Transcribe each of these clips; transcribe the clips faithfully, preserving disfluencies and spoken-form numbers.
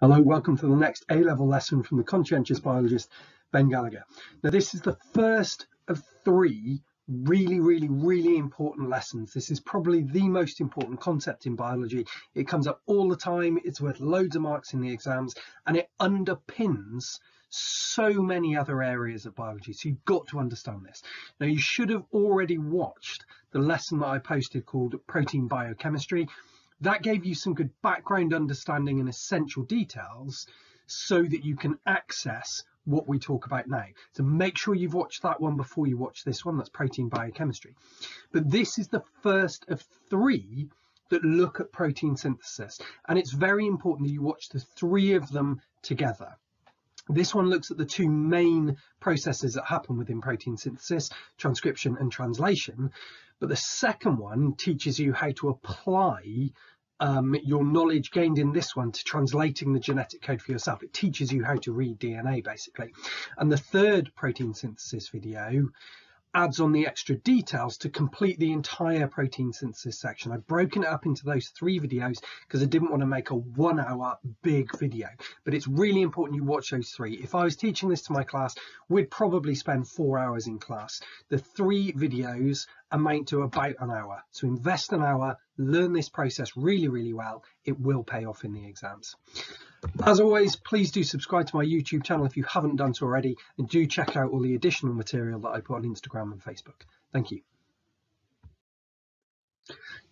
Hello, welcome to the next A-level lesson from the conscientious biologist, Ben Gallagher. Now, this is the first of three really, really, really important lessons. This is probably the most important concept in biology. It comes up all the time, it's worth loads of marks in the exams, and it underpins so many other areas of biology, so you've got to understand this. Now, you should have already watched the lesson that I posted called Protein Biochemistry. That gave you some good background understanding and essential details so that you can access what we talk about now. So make sure you've watched that one before you watch this one. That's protein biochemistry. But this is the first of three that look at protein synthesis. And it's very important that you watch the three of them together. This one looks at the two main processes that happen within protein synthesis, transcription and translation. But the second one teaches you how to apply um, your knowledge gained in this one to translating the genetic code for yourself. It teaches you how to read D N A, basically. And the third protein synthesis video adds on the extra details to complete the entire protein synthesis section. I've broken it up into those three videos because I didn't want to make a one hour big video, but it's really important you watch those three. If I was teaching this to my class, we'd probably spend four hours in class. The three videos amount to about an hour. So invest an hour, learn this process really, really well. It will pay off in the exams. As always, please do subscribe to my YouTube channel if you haven't done so already, and do check out all the additional material that I put on Instagram and Facebook. Thank you.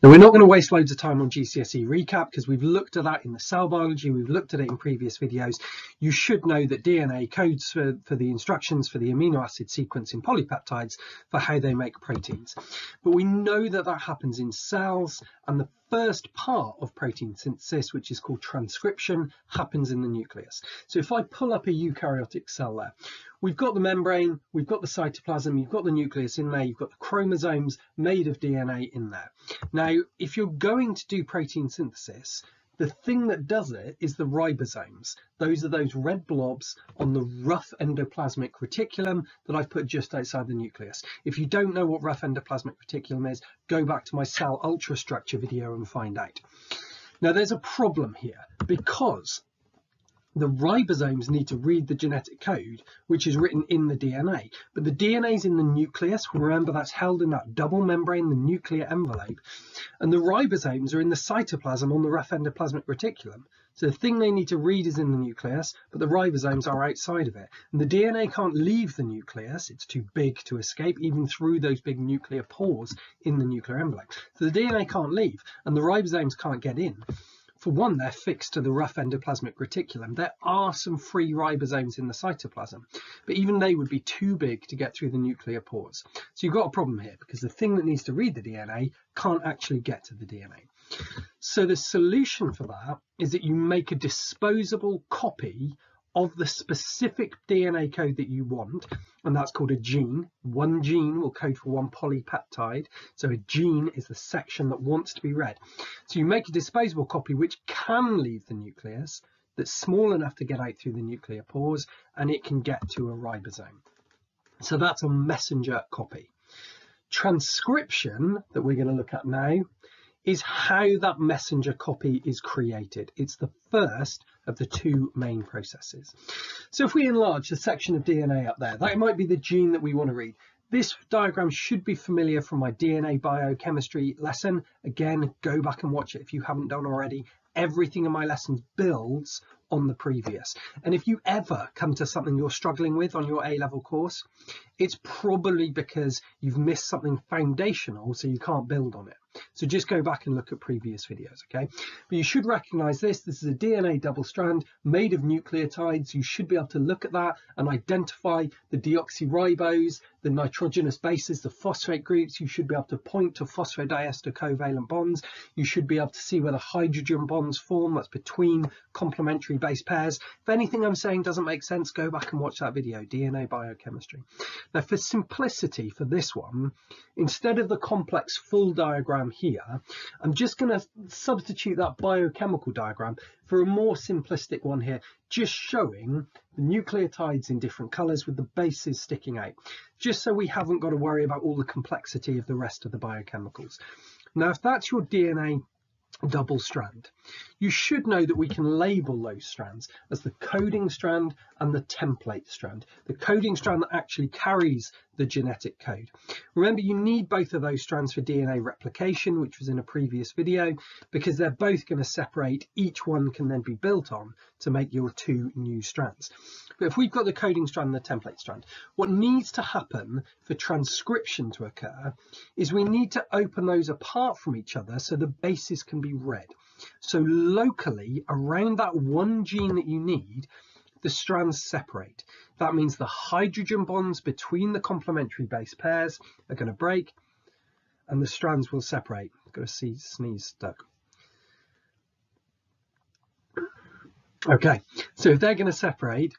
Now, we're not going to waste loads of time on G C S E recap because we've looked at that in the cell biology, we've looked at it in previous videos. You should know that D N A codes for, for the instructions for the amino acid sequence in polypeptides for how they make proteins. But we know that that happens in cells, and the first part of protein synthesis, which is called transcription, happens in the nucleus. So if I pull up a eukaryotic cell there, we've got the membrane, we've got the cytoplasm, you've got the nucleus in there, you've got the chromosomes made of D N A in there. Now, if you're going to do protein synthesis, the thing that does it is the ribosomes. Those are those red blobs on the rough endoplasmic reticulum that I've put just outside the nucleus. If you don't know what rough endoplasmic reticulum is, go back to my cell ultrastructure video and find out. Now, there's a problem here because the ribosomes need to read the genetic code, which is written in the D N A. But the D N A is in the nucleus. Remember, that's held in that double membrane, the nuclear envelope. And the ribosomes are in the cytoplasm on the rough endoplasmic reticulum. So the thing they need to read is in the nucleus, but the ribosomes are outside of it. And the D N A can't leave the nucleus. It's too big to escape, even through those big nuclear pores in the nuclear envelope. So the D N A can't leave, and the ribosomes can't get in. For one, they're fixed to the rough endoplasmic reticulum. There are some free ribosomes in the cytoplasm, but even they would be too big to get through the nuclear pores. So you've got a problem here because the thing that needs to read the D N A can't actually get to the D N A. So the solution for that is that you make a disposable copy of the specific D N A code that you want, and that's called a gene. One gene will code for one polypeptide. So a gene is the section that wants to be read. So you make a disposable copy which can leave the nucleus, that's small enough to get out through the nuclear pores, and it can get to a ribosome. So that's a messenger copy. Transcription, that we're going to look at now, is how that messenger copy is created. It's the first of the two main processes. So if we enlarge the section of D N A up there, that might be the gene that we want to read. This diagram should be familiar from my D N A biochemistry lesson. Again, go back and watch it if you haven't done already. Everything in my lessons builds on the previous. And if you ever come to something you're struggling with on your A-level course, it's probably because you've missed something foundational, so you can't build on it. So just go back and look at previous videos, okay? But you should recognize this. This is a D N A double strand made of nucleotides. You should be able to look at that and identify the deoxyribose, the nitrogenous bases, the phosphate groups. You should be able to point to phosphodiester covalent bonds. You should be able to see where the hydrogen bonds form. That's between complementary base pairs. If anything I'm saying doesn't make sense, go back and watch that video, D N A biochemistry. Now, for simplicity for this one, instead of the complex full diagram here, I'm just going to substitute that biochemical diagram for a more simplistic one here, just showing the nucleotides in different colours with the bases sticking out, just so we haven't got to worry about all the complexity of the rest of the biochemicals. Now, if that's your D N A double strand, you should know that we can label those strands as the coding strand and the template strand. The coding strand that actually carries the genetic code. Remember, you need both of those strands for D N A replication, which was in a previous video, because they're both going to separate. Each one can then be built on to make your two new strands. But if we've got the coding strand and the template strand, what needs to happen for transcription to occur is we need to open those apart from each other so the bases can be read. So locally, around that one gene that you need, the strands separate. That means the hydrogen bonds between the complementary base pairs are going to break and the strands will separate. I've got a see, sneeze stuck. Okay, so if they're going to separate,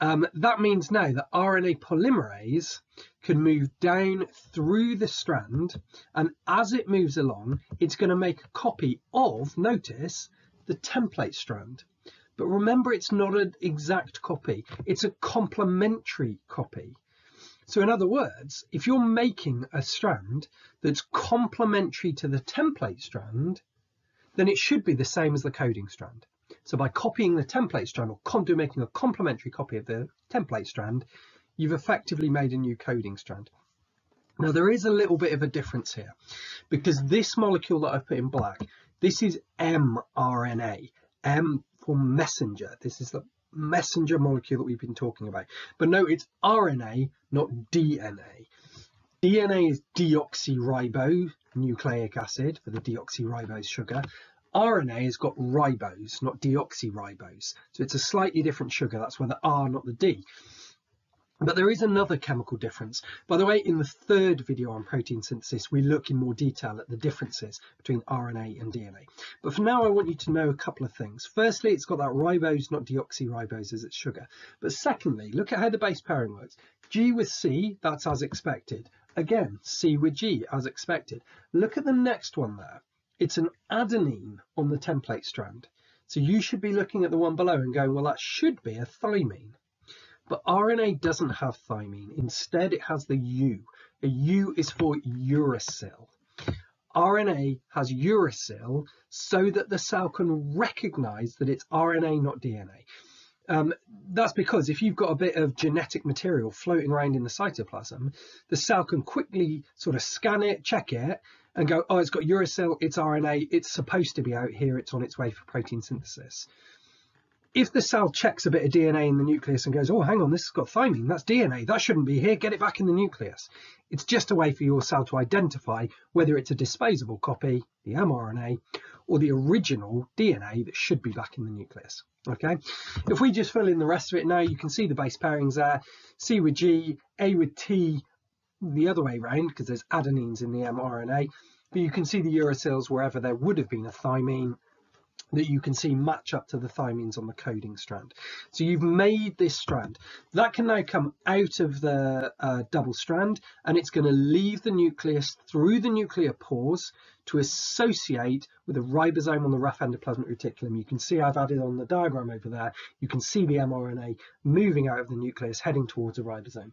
um, that means now that R N A polymerase can move down through the strand, and as it moves along, it's going to make a copy of, notice, the template strand. But remember, it's not an exact copy, it's a complementary copy. So in other words, if you're making a strand that's complementary to the template strand, then it should be the same as the coding strand. So by copying the template strand or making a complementary copy of the template strand, you've effectively made a new coding strand. Now, there is a little bit of a difference here, because this molecule that I've put in black, this is mRNA, M for messenger. This is the messenger molecule that we've been talking about. But no, it's R N A, not D N A. D N A is deoxyribose nucleic acid for the deoxyribose sugar. R N A has got ribose, not deoxyribose. So it's a slightly different sugar. That's where the R, not the D. But there is another chemical difference. By the way, in the third video on protein synthesis, we look in more detail at the differences between R N A and D N A. But for now, I want you to know a couple of things. Firstly, it's got that ribose, not deoxyribose, as its sugar. But secondly, look at how the base pairing works. G with C, that's as expected. Again, C with G, as expected. Look at the next one there. It's an adenine on the template strand. So you should be looking at the one below and going, well, that should be a thymine. But R N A doesn't have thymine. Instead, it has the U. A U is for uracil. R N A has uracil so that the cell can recognize that it's R N A, not D N A. Um, that's because if you've got a bit of genetic material floating around in the cytoplasm, the cell can quickly sort of scan it, check it, and go, oh, it's got uracil, it's R N A, it's supposed to be out here, it's on its way for protein synthesis. If the cell checks a bit of D N A in the nucleus and goes, oh, hang on, this has got thymine, that's D N A, that shouldn't be here, get it back in the nucleus. It's just a way for your cell to identify whether it's a disposable copy, the mRNA, or the original D N A that should be back in the nucleus. Okay, if we just fill in the rest of it now, you can see the base pairings there, C with G, A with T, the other way around, because there's adenines in the mRNA, but you can see the uracils wherever there would have been a thymine, that you can see match up to the thymines on the coding strand. So you've made this strand that can now come out of the uh, double strand, and it's going to leave the nucleus through the nuclear pores to associate with a ribosome on the rough endoplasmic reticulum. You can see I've added on the diagram over there. You can see the mRNA moving out of the nucleus, heading towards a ribosome.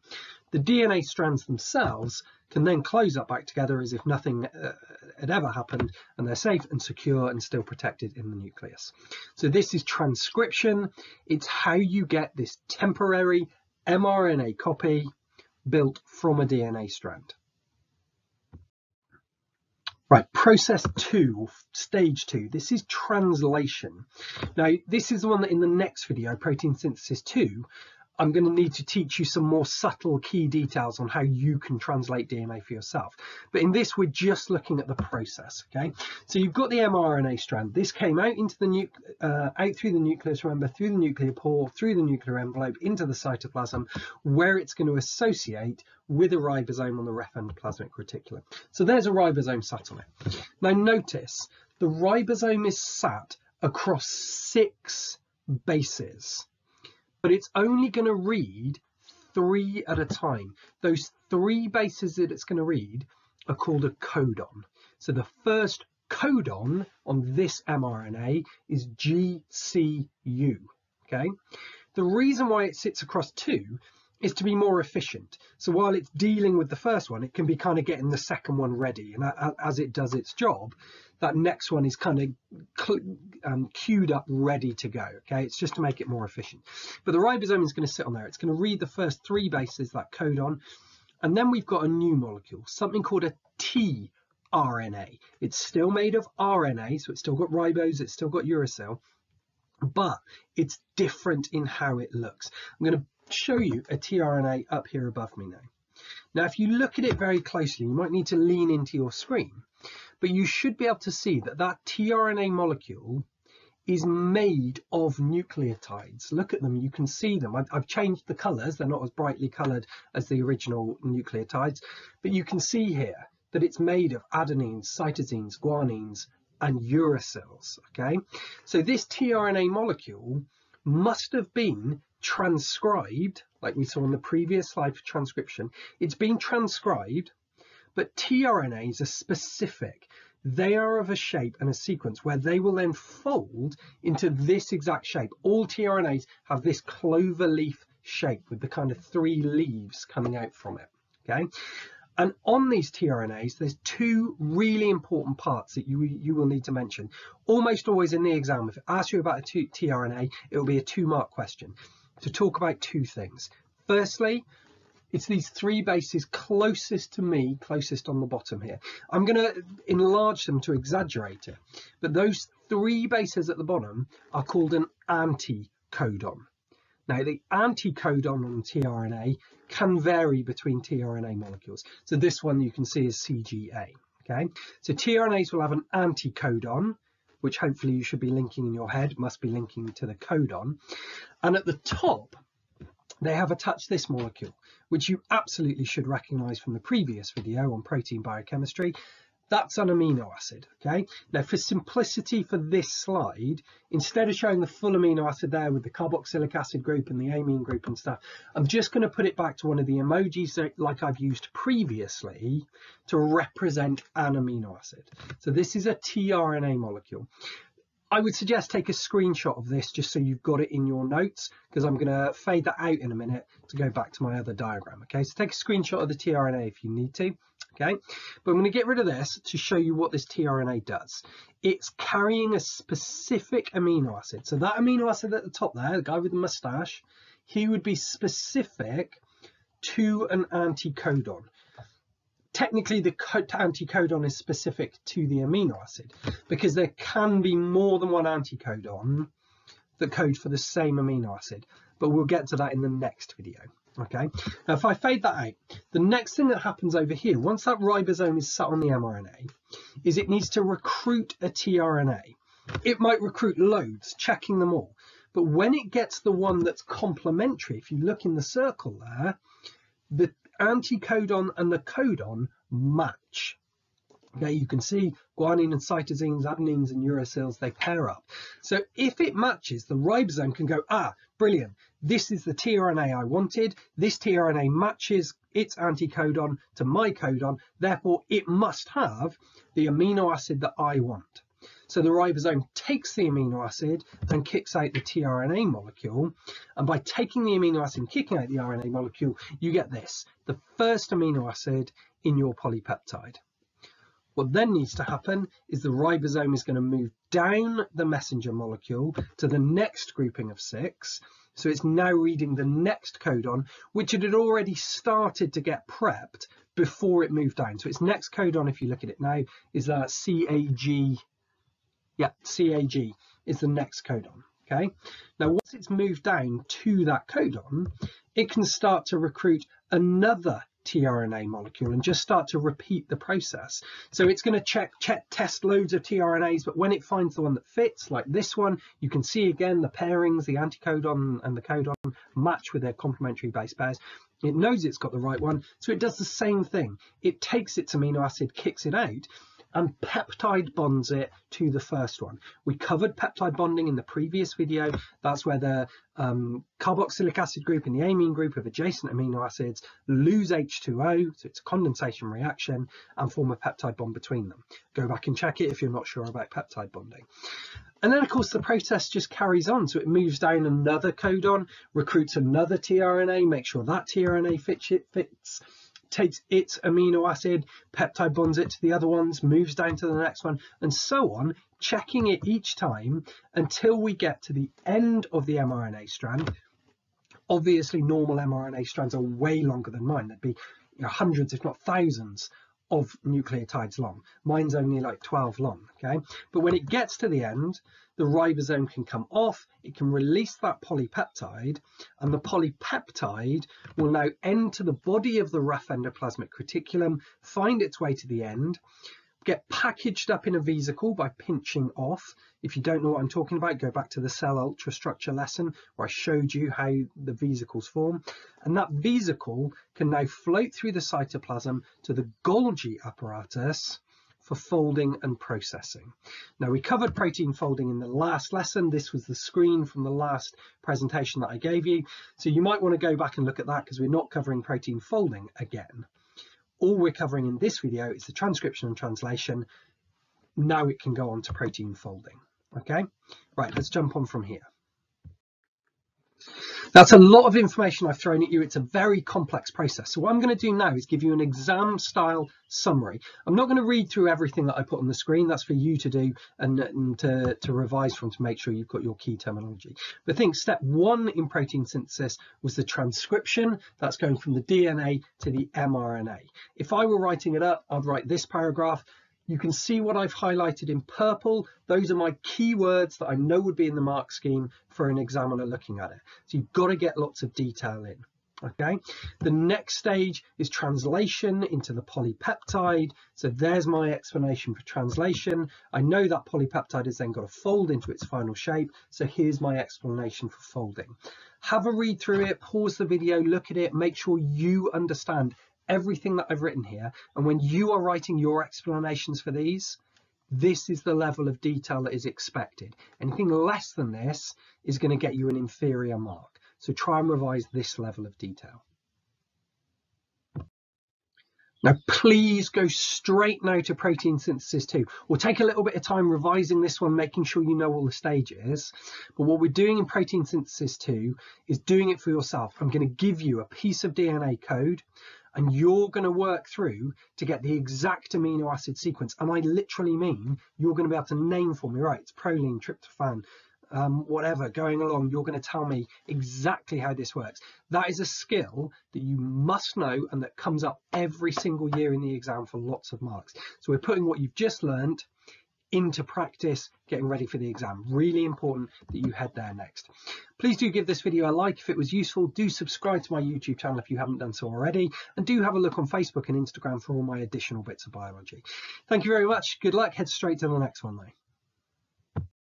The D N A strands themselves can then close up back together as if nothing uh, had ever happened, and they're safe and secure and still protected in the nucleus. So this is transcription. It's how you get this temporary mRNA copy built from a D N A strand. Right, process two, or stage two, this is translation. Now, this is the one that in the next video, protein synthesis two, I'm going to need to teach you some more subtle key details on how you can translate D N A for yourself. But in this, we're just looking at the process. Okay, so you've got the mRNA strand. This came out into the nu uh, out through the nucleus. Remember, through the nuclear pore, through the nuclear envelope, into the cytoplasm, where it's going to associate with a ribosome on the rough endoplasmic reticulum. So there's a ribosome sat on it. Now notice the ribosome is sat across six bases. But it's only going to read three at a time. Those three bases that it's going to read are called a codon. So the first codon on this mRNA is G C U. Okay. The reason why it sits across two is to be more efficient. So while it's dealing with the first one, it can be kind of getting the second one ready. And as it does its job, that next one is kind of um, queued up, ready to go. Okay, it's just to make it more efficient. But the ribosome is going to sit on there. It's going to read the first three bases, that codon. And then we've got a new molecule, something called a tRNA. It's still made of R N A, so it's still got ribose, it's still got uracil, but it's different in how it looks. I'm going to show you a tRNA up here above me now. Now, if you look at it very closely, you might need to lean into your screen, but you should be able to see that that tRNA molecule is made of nucleotides. Look at them, you can see them. I've, I've changed the colours, they're not as brightly coloured as the original nucleotides, but you can see here that it's made of adenines, cytosines, guanines and uracils, okay? So this tRNA molecule must have been transcribed, like we saw in the previous slide for transcription. It's been transcribed, but tRNAs are specific. They are of a shape and a sequence where they will then fold into this exact shape. All tRNAs have this clover leaf shape with the kind of three leaves coming out from it. Okay, and on these tRNAs, there's two really important parts that you, you will need to mention. Almost always in the exam, if it asks you about a tRNA, it will be a two-mark question to talk about two things. Firstly, it's these three bases closest to me, closest on the bottom here. I'm going to enlarge them to exaggerate it, but those three bases at the bottom are called an anticodon. Now, the anticodon on tRNA can vary between tRNA molecules. So this one you can see is C G A. Okay, so tRNAs will have an anticodon, which hopefully you should be linking in your head, must be linking to the codon. And at the top, they have attached this molecule, which you absolutely should recognise from the previous video on protein biochemistry. That's an amino acid, okay? Now, for simplicity for this slide, instead of showing the full amino acid there with the carboxylic acid group and the amine group and stuff, I'm just going to put it back to one of the emojis that, like I've used previously, to represent an amino acid. So this is a tRNA molecule. I would suggest take a screenshot of this just so you've got it in your notes, because I'm going to fade that out in a minute to go back to my other diagram. Okay, so take a screenshot of the tRNA if you need to. Okay, but I'm going to get rid of this to show you what this tRNA does. It's carrying a specific amino acid. So that amino acid at the top there, the guy with the mustache, he would be specific to an anticodon. Technically, the anticodon is specific to the amino acid because there can be more than one anticodon that code for the same amino acid, but we'll get to that in the next video. Okay, now if I fade that out, the next thing that happens over here, once that ribosome is sat on the mRNA, is it needs to recruit a tRNA. It might recruit loads, checking them all, but when it gets the one that's complementary, if you look in the circle there, the anticodon and the codon match. Okay, you can see guanine and cytosines, adenines and uracils, they pair up. So if it matches, the ribosome can go, ah, brilliant, this is the tRNA I wanted. This tRNA matches its anticodon to my codon, therefore it must have the amino acid that I want. So the ribosome takes the amino acid and kicks out the tRNA molecule. And by taking the amino acid and kicking out the R N A molecule, you get this, the first amino acid in your polypeptide. What then needs to happen is the ribosome is going to move down the messenger molecule to the next grouping of six. So it's now reading the next codon, which it had already started to get prepped before it moved down. So its next codon, if you look at it now, is that C A G. Yeah, C A G is the next codon, okay? Now, once it's moved down to that codon, it can start to recruit another tRNA molecule and just start to repeat the process. So it's going to check, check, test loads of tRNAs, but when it finds the one that fits, like this one, you can see again the pairings, the anticodon and the codon match with their complementary base pairs. It knows it's got the right one, so it does the same thing. It takes its amino acid, kicks it out, and peptide bonds it to the first one. We covered peptide bonding in the previous video. That's where the um, carboxylic acid group and the amine group of adjacent amino acids lose H two O, so it's a condensation reaction, and form a peptide bond between them. Go back and check it if you're not sure about peptide bonding. And then, of course, the process just carries on. So it moves down another codon, recruits another tRNA, makes sure that tRNA fits it, fits. takes its amino acid, peptide bonds it to the other ones, moves down to the next one, and so on, checking it each time until we get to the end of the mRNA strand. Obviously, normal mRNA strands are way longer than mine. There'd be, you know, hundreds, if not thousands, of nucleotides long. Mine's only like twelve long, okay? But when it gets to the end, the ribosome can come off, it can release that polypeptide, and the polypeptide will now enter the body of the rough endoplasmic reticulum, find its way to the end, get packaged up in a vesicle by pinching off. If you don't know what I'm talking about, go back to the cell ultrastructure lesson where I showed you how the vesicles form. And that vesicle can now float through the cytoplasm to the Golgi apparatus for folding and processing. Now, we covered protein folding in the last lesson. This was the screen from the last presentation that I gave you. So you might want to go back and look at that because we're not covering protein folding again. All we're covering in this video is the transcription and translation. Now it can go on to protein folding. Okay, right, let's jump on from here. That's a lot of information I've thrown at you. It's a very complex process. So what I'm going to do now is give you an exam style summary. I'm not going to read through everything that I put on the screen. That's for you to do and, and to, to revise from to make sure you've got your key terminology. But think step one in protein synthesis was the transcription. That's going from the D N A to the mRNA. If I were writing it up, I'd write this paragraph. You can see what I've highlighted in purple. Those are my key words that I know would be in the mark scheme for an examiner looking at it. So you've got to get lots of detail in, okay? The next stage is translation into the polypeptide. So there's my explanation for translation. I know that polypeptide has then got to fold into its final shape. So here's my explanation for folding. Have a read through it, pause the video, look at it, make sure you understand everything that I've written here, and when you are writing your explanations for these, this is the level of detail that is expected. Anything less than this is going to get you an inferior mark. So try and revise this level of detail. Now, please go straight now to protein synthesis two. We'll take a little bit of time revising this one, making sure you know all the stages. But what we're doing in protein synthesis two is doing it for yourself. I'm going to give you a piece of D N A code, and you're going to work through to get the exact amino acid sequence. And I literally mean you're going to be able to name for me, right, it's proline, tryptophan, um, whatever, going along. You're going to tell me exactly how this works. That is a skill that you must know and that comes up every single year in the exam for lots of marks. So we're putting what you've just learned into practice, getting ready for the exam. Really important that you head there next. Please do give this video a like if it was useful. Do subscribe to my YouTube channel if you haven't done so already, and do have a look on Facebook and Instagram for all my additional bits of biology. Thank you very much. Good luck. Head straight to the next one though.